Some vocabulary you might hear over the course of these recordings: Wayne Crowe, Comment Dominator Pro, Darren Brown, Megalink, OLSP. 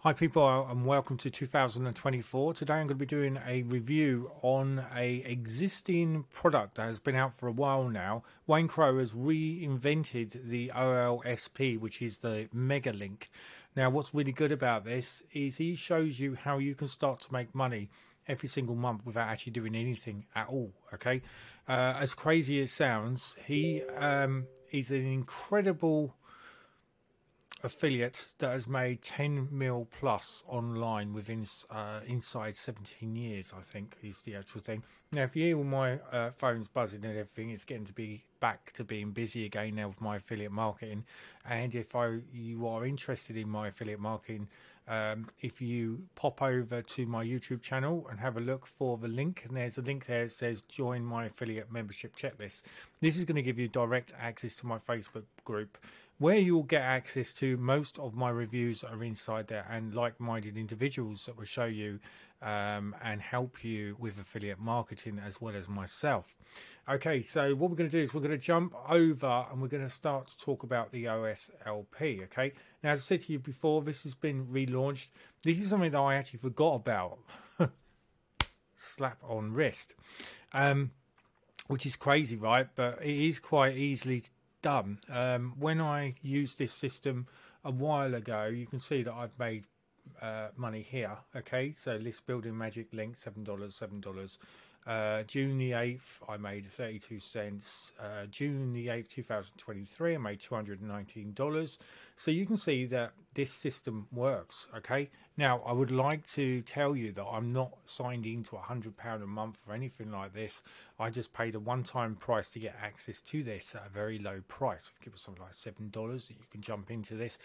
Hi people, and welcome to 2024. Today I'm going to be doing a review on a existing product that has been out for a while now. Wayne Crowe has reinvented the OLSP, which is the Megalink. Now what's really good about this is he shows you how you can start to make money every single month without actually doing anything at all, okay? As crazy as it sounds, he is an incredible affiliate that has made 10 mil plus online within inside 17 years, I think is the actual thing. Now if you hear all my phones buzzing and everything, it's getting to be back to being busy again now with my affiliate marketing. And if you are interested in my affiliate marketing, if you pop over to my YouTube channel and have a look for the link, and there's a link there that says join my affiliate membership checklist. This is going to give you direct access to my Facebook group, where you'll get access to most of my reviews that are inside there, and like-minded individuals that will show you and help you with affiliate marketing as well as myself. Okay, so what we're going to do is we're going to jump over and we're going to start to talk about the OLSP. Okay, now as I said to you before, this has been relaunched. This is something that I actually forgot about. Slap on wrist, which is crazy, right? But it is quite easily done. When I used this system a while ago, you can see that I've made money here. Okay, so list building magic link, $7. June the 8th I made 32 cents. June the 8th 2023 I made $219. So you can see that this system works. Okay, now I would like to tell you that I'm not signed into £100 a month or anything like this. I just paid a one-time price to get access to this at a very low price. Give us something like $7 that you can jump into this,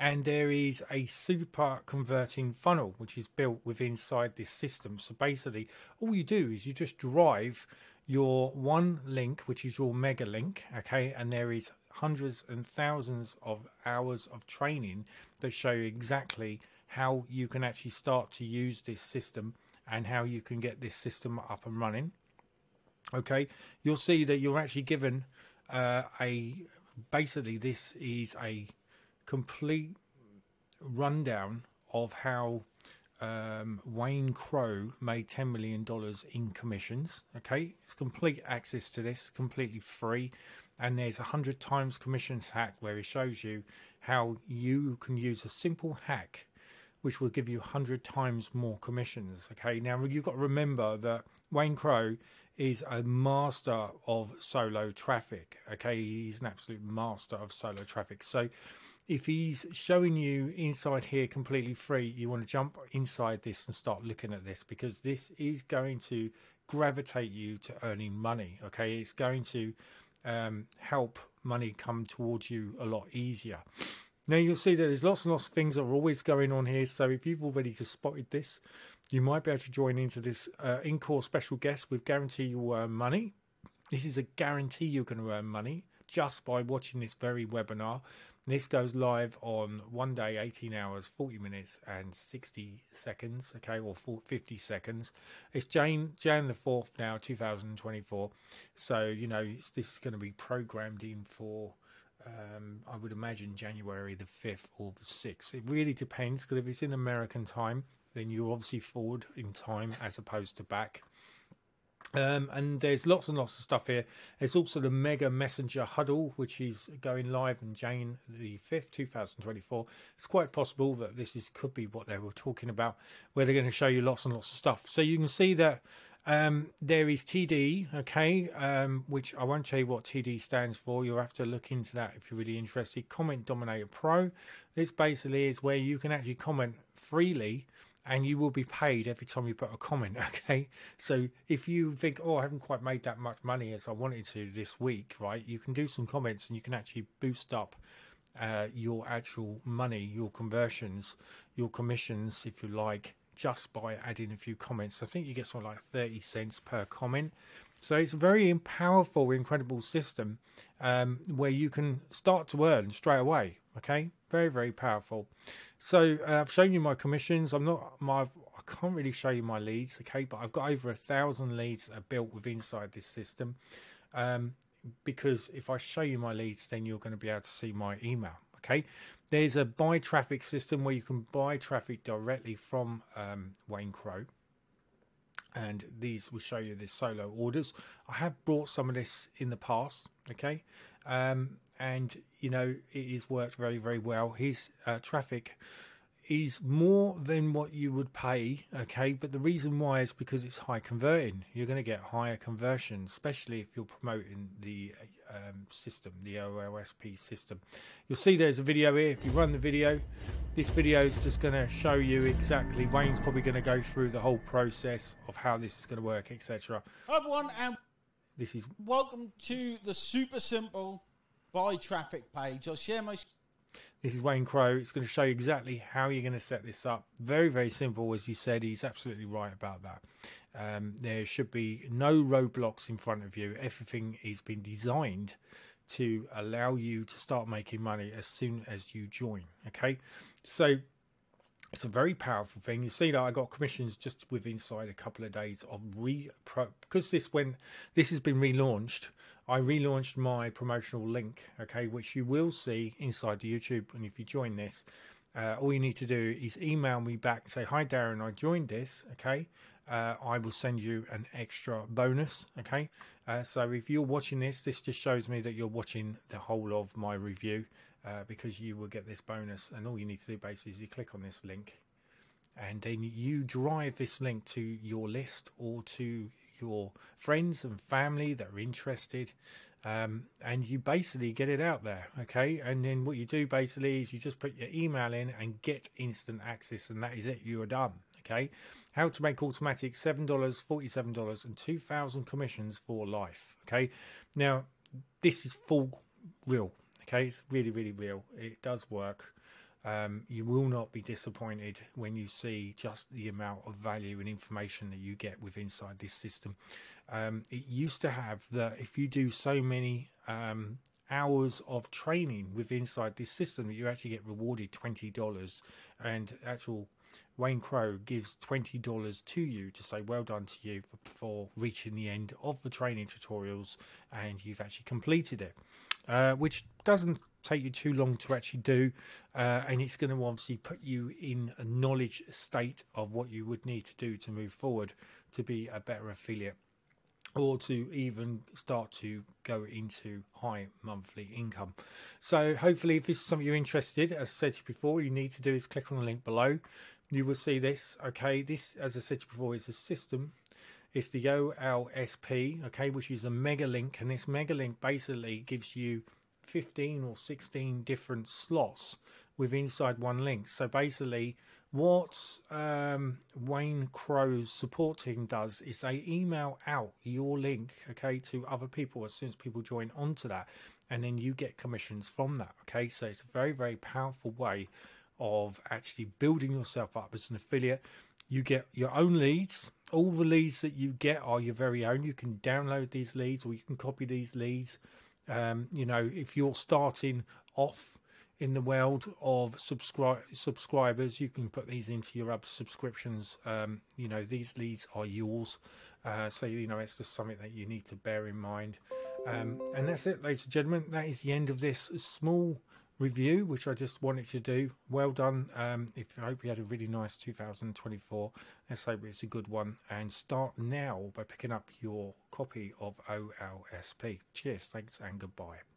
and there is a super converting funnel which is built within inside this system. So basically all you do is you just drive your one link, which is your mega link, okay, and there is hundreds and thousands of hours of training that show you exactly how you can actually start to use this system and how you can get this system up and running. Okay, you'll see that you're actually given basically this is a complete rundown of how Wayne Crowe made $10 million in commissions. Okay, it's complete access to this, completely free, and there's 100 times commissions hack where it shows you how you can use a simple hack which will give you 100 times more commissions. Okay, now you've got to remember that Wayne Crowe is a master of solo traffic. Okay, he's an absolute master of solo traffic. So if he's showing you inside here completely free, you want to jump inside this and start looking at this, because this is going to gravitate you to earning money. Okay, it's going to help money come towards you a lot easier. Now you'll see that there's lots and lots of things that are always going on here. So if you've already just spotted this, you might be able to join into this in-call special guest with guarantee you'll earn money. This is a guarantee you're going to earn money just by watching this very webinar. This goes live on one day, 18 hours, 40 minutes and 60 seconds, okay, or 50 seconds. It's Jan the 4th now, 2024. So, you know, this is going to be programmed in for, I would imagine, January the 5th or the 6th. It really depends, because if it's in American time, then you're obviously forward in time as opposed to back. And there's lots and lots of stuff here. There's also the Mega Messenger Huddle, which is going live on June the 5th, 2024. It's quite possible that this could be what they were talking about, where they're going to show you lots and lots of stuff. So you can see that there is TD, okay, which I won't tell you what TD stands for. You'll have to look into that if you're really interested. Comment Dominator Pro. This basically is where you can actually comment freely, and you will be paid every time you put a comment, okay? So if you think, oh, I haven't quite made that much money as I wanted to this week, right? You can do some comments and you can actually boost up your actual money, your conversions, your commissions, if you like, just by adding a few comments. I think you get something like 30 cents per comment. So it's a very powerful, incredible system where you can start to earn straight away, okay? Very, very powerful. So I've shown you my commissions. I can't really show you my leads, okay, but I've got over 1,000 leads that are built with inside this system, because if I show you my leads, then you're going to be able to see my email, Okay, there's a buy traffic system where you can buy traffic directly from Wayne Crowe, and these will show you the solo orders. I have brought some of this in the past, okay, and you know, it has worked very, very well. His traffic is more than what you would pay, okay, but the reason why is because it's high converting. You're going to get higher conversion, especially if you're promoting the system, the OLSP system. You'll see there's a video here. If you run the video, this video is just going to show you exactly. Wayne's probably going to go through the whole process of how this is going to work, etc. Hi everyone, and this is welcome to the super simple buy traffic page. I'll share my. This is Wayne Crowe. It's going to show you exactly how you're going to set this up. Very, very simple, as you said. He's absolutely right about that. There should be no roadblocks in front of you. Everything has been designed to allow you to start making money as soon as you join. Okay, so it's a very powerful thing. You see that I got commissions just with inside a couple of days of because this has been relaunched. I relaunched my promotional link, okay, which you will see inside the YouTube. And if you join this, all you need to do is email me back, say, hi Darren, I joined this, okay. I will send you an extra bonus, okay. So if you're watching this, this just shows me that you're watching the whole of my review, because you will get this bonus. And all you need to do basically is you click on this link, and then you drive this link to your list or to your friends and family that are interested, and you basically get it out there, okay. And then what you do basically is you just put your email in and get instant access, and that is it, you are done. Okay, how to make automatic $7, $47 and 2,000 commissions for life. Okay, now this is full real, okay, it's really, really real. It does work. You will not be disappointed when you see just the amount of value and information that you get with inside this system. It used to have that if you do so many hours of training with inside this system that you actually get rewarded $20, and actual Wayne Crowe gives $20 to you to say well done to you for reaching the end of the training tutorials and you've actually completed it, which doesn't take you too long to actually do, and it's going to obviously put you in a knowledge state of what you would need to do to move forward to be a better affiliate or to even start to go into high monthly income. So hopefully if this is something you're interested, as I said to you before, all you need to do is click on the link below. You will see this, okay. This, as I said to you before, is a system. It's the OLSP, okay, which is a Megalink, and this Megalink basically gives you 15 or 16 different slots with inside one link. So basically what Wayne Crowe's support team does is they email out your link, okay, to other people as soon as people join onto that, and then you get commissions from that, okay. So it's a very, very powerful way of actually building yourself up as an affiliate. You get your own leads. All the leads that you get are your very own. You can download these leads or you can copy these leads. You know, if you're starting off in the world of subscribers, you can put these into your subscriptions. You know, these leads are yours, so you know, it's just something that you need to bear in mind. And that's it, ladies and gentlemen. That is the end of this small review, which I just wanted to do. Well done. I hope you had a really nice 2024. Let's hope it's a good one, and start now by picking up your copy of OLSP. Cheers, thanks, and goodbye.